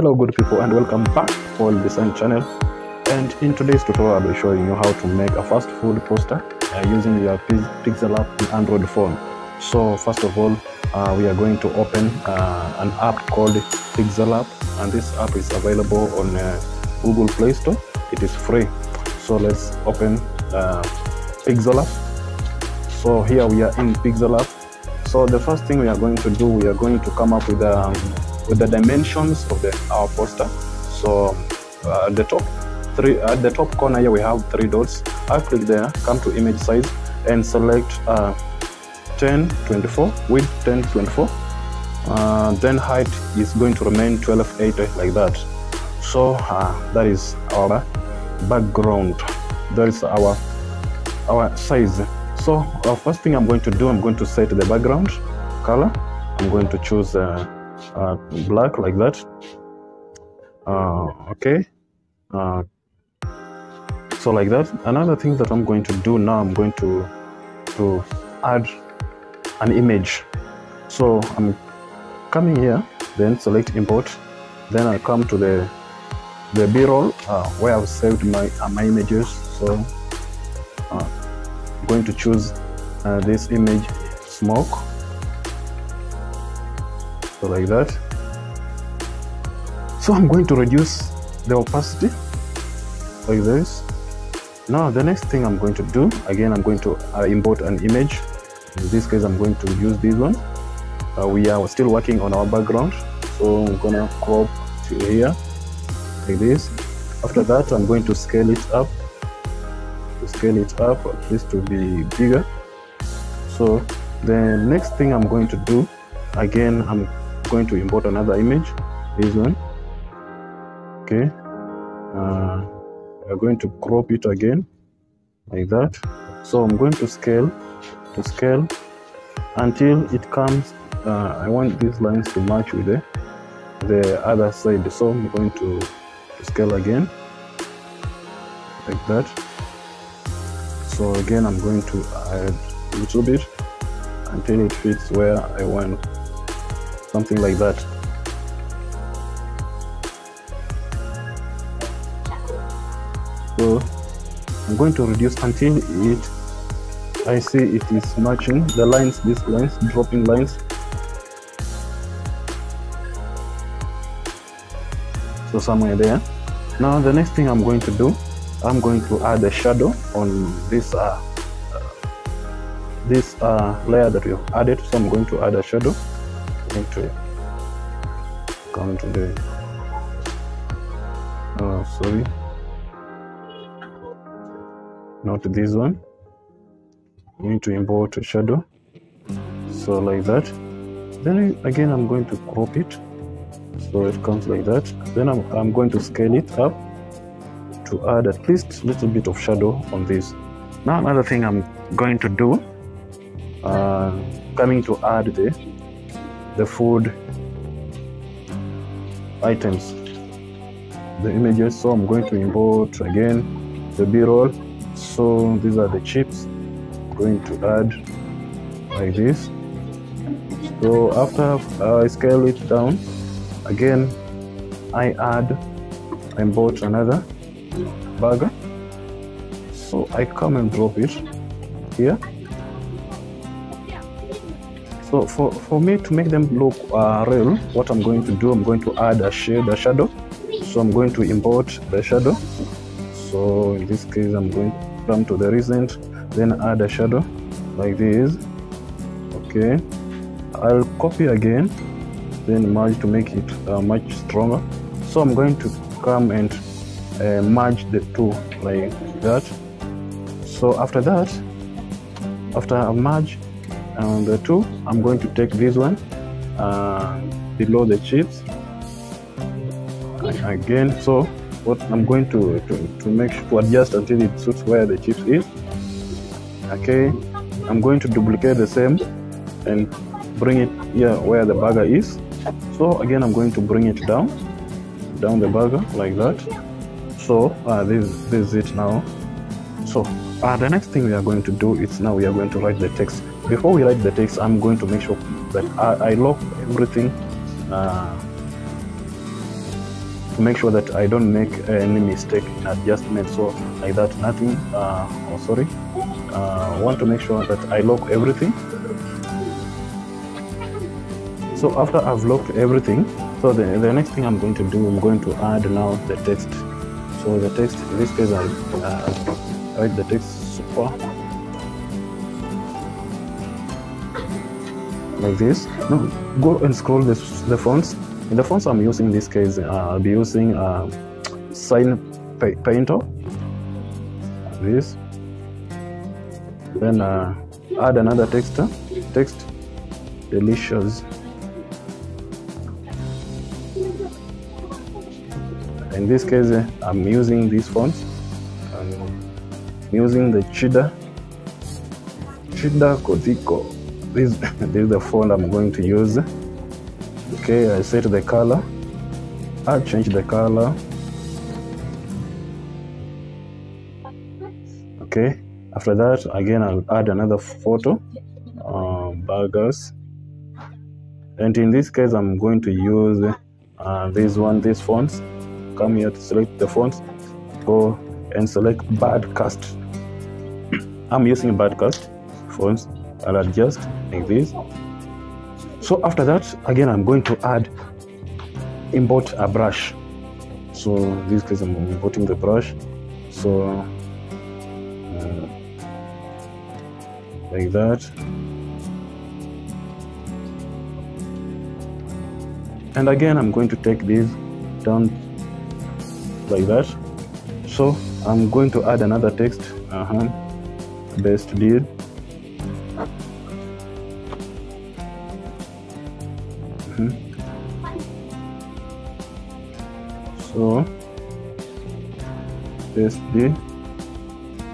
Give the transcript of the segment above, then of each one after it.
Hello good people and welcome back to Powell Design channel, and in today's tutorial I'll be showing you how to make a fast food poster using your PixelLab and Android phone. So first of all we are going to open an app called PixelLab, and this app is available on Google Play Store. It is free. So let's open PixelLab. So here we are in PixelLab. So the first thing we are going to do, we are going to come up with the dimensions of our poster. So at the top corner here we have 3 dots. I'll click there, come to image size and select 1024, width 1024, then height is going to remain 1280 like that. So that is our background, that is our size. So first thing I'm going to do, I'm going to set the background color. I'm going to choose black like that. Okay, so like that. Another thing that I'm going to do now, I'm going to add an image. So I'm coming here, then select import, then I'll come to the b-roll where I've saved my images. So I'm going to choose this image, smoke. So like that. So I'm going to reduce the opacity like this. Now the next thing I'm going to do, again I'm going to import an image. In this case I'm going to use this one. We are still working on our background, so I'm gonna crop to here like this. After that I'm going to scale it up, at least to be bigger. So the next thing I'm going to do, again I'm going to import another image, this one. Okay, we're going to crop it again like that. So I'm going to scale until it comes, I want these lines to match with the other side. So I'm going to scale again like that. So again I'm going to add a little bit until it fits where I want, something like that. So I'm going to reduce until I see it is matching the lines, these lines, dropping lines. So somewhere there. Now the next thing I'm going to do, I'm going to add a shadow on this layer that we have added. So I'm going to add a shadow. Come to the sorry, not this one. I'm going to import a shadow, so like that. Then again I'm going to crop it, so it comes like that. Then I'm going to scale it up to add at least a little bit of shadow on this. Now another thing I'm going to do, coming to add the food items, the images. So I'm going to import again the b-roll. So these are the chips. I'm going to add like this. So after I scale it down again, I import another burger. So I come and drop it here. So for me to make them look real, what I'm going to do, I'm going to add a shadow. So I'm going to import the shadow. So in this case, I'm going to come to the recent, then add a shadow like this. Okay, I'll copy again, then merge to make it much stronger. So I'm going to come and merge the two like that. So after that, after I merge the two, I'm going to take this one below the chips again. So what I'm going to make sure to adjust until it suits where the chips is. Okay, I'm going to duplicate the same and bring it here where the burger is. So again I'm going to bring it down the burger like that. So this is it now. So the next thing we are going to do is, now we are going to write the text. Before we write the text, I'm going to make sure that I lock everything to make sure that I don't make any mistake in adjustment, so like that nothing, I want to make sure that I lock everything. So after I've locked everything, so the next thing I'm going to do, I'm going to add now the text. So the text, in this case I'll write the text super like this. Now go and scroll the fonts. In the fonts I'm using, in this case I'll be using Sign Painter, like this. Then add another text, delicious, in this case I'm using these fonts. I'm using the cheddar Kotiko. This is the font I'm going to use. Okay, I set the color. I'll change the color. Okay, after that again I'll add another photo, burgers, and in this case I'm going to use these fonts. Come here to select the fonts, go and select BirdCast. I'm using BirdCast fonts. I'll adjust like this. So after that again I'm going to import a brush. So in this case I'm importing the brush, so like that. And again I'm going to take this down like that. So I'm going to add another text, best deal. So paste it.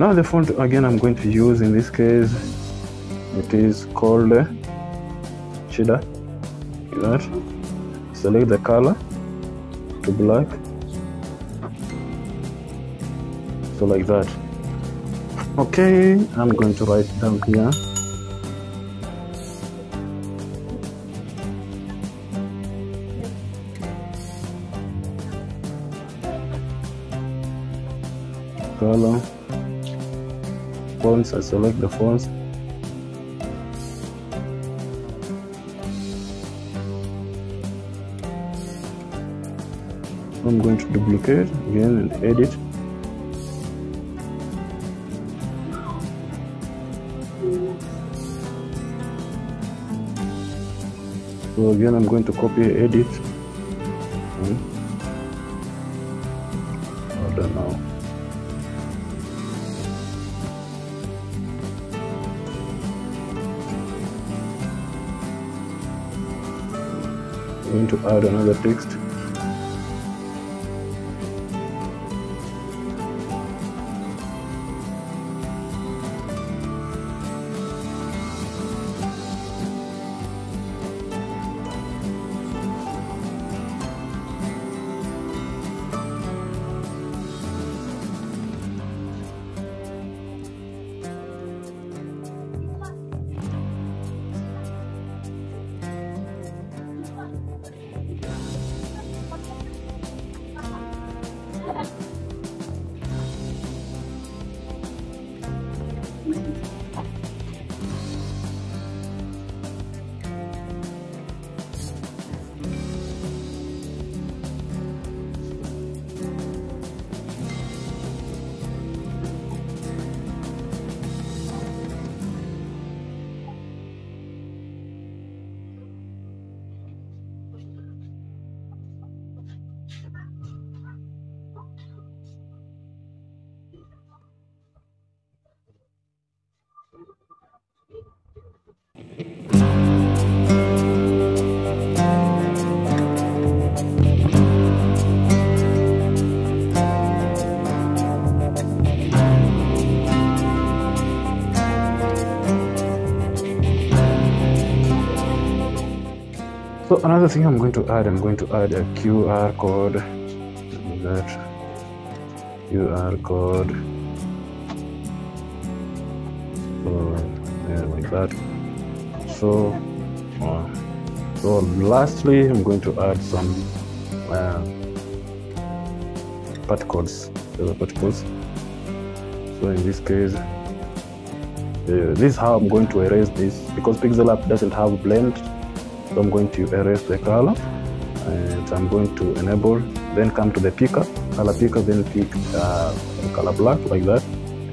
Now the font again I'm going to use, in this case it is called cheddar. Like that. Select the color to black. So like that. Okay, I'm going to write down here. Color, fonts, I select the fonts. I'm going to duplicate again and edit. So again I'm going to copy, edit. Going to add another text. So another thing I'm going to add a QR code. That QR code, so yeah, like that. So lastly I'm going to add some part codes. Those are part codes. So in this case, this is how I'm going to erase this, because PixelLab doesn't have blend. So I'm going to erase the color, and I'm going to enable. Then come to the picker, color picker. Then pick the color black like that,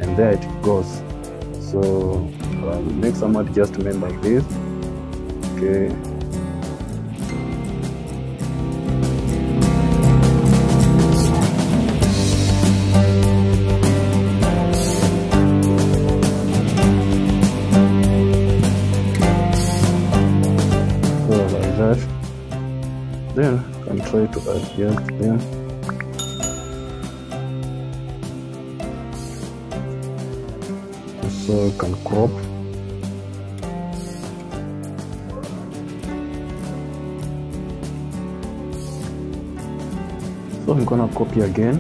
and there it goes. So I'll make some adjustment like this. Okay. Then I can try to adjust them. So I can crop. So I'm gonna copy again.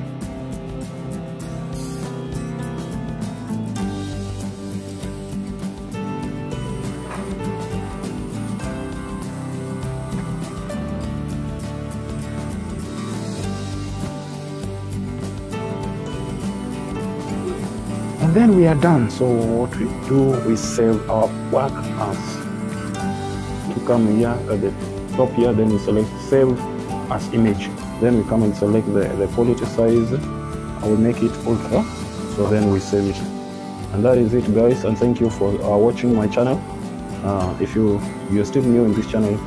Then we are done. So what we do, we save our work as. To come here at the top here, then we select save as image. Then we come and select the quality size. I will make it ultra. So then we save it. And that is it, guys. And thank you for watching my channel. If you're still new in this channel,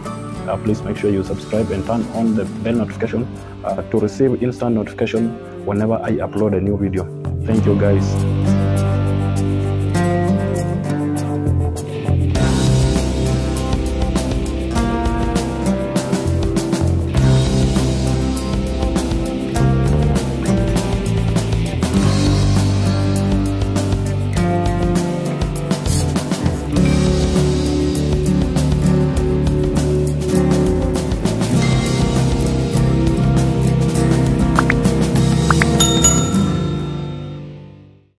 please make sure you subscribe and turn on the bell notification to receive instant notification whenever I upload a new video. Thank you, guys.